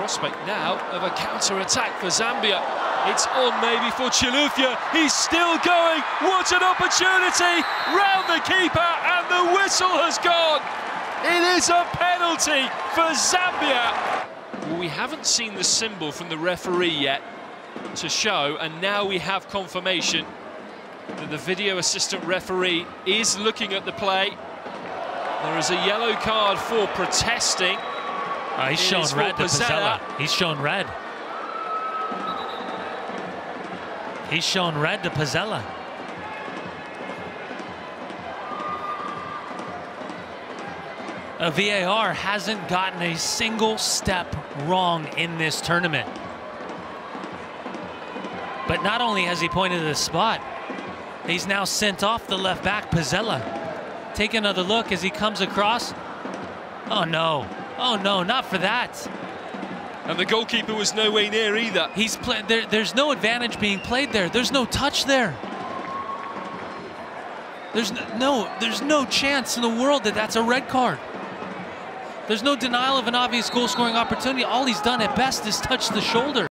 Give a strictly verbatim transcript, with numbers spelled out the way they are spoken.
prospect now of a counter-attack for Zambia. It's on maybe for Chilufya. He's still going. What an opportunity! Round the keeper and the whistle has gone. It is a penalty for Zambia. Well, we haven't seen the symbol from the referee yet to show, and now we have confirmation that the video assistant referee is looking at the play. There is a yellow card for protesting. Oh, he's shown red to Pezzella. He's shown red. He's shown red to Pezzella. A V A R hasn't gotten a single step wrong in this tournament. But not only has he pointed to the spot, he's now sent off the left back, Pezzella. Take another look as he comes across. Oh no, oh no, not for that. And the goalkeeper was nowhere near either. He's play there, there's no advantage being played there. There's no touch there. There's no, no, there's no chance in the world that that's a red card. There's no denial of an obvious goal-scoring opportunity. All he's done at best is touch the shoulder.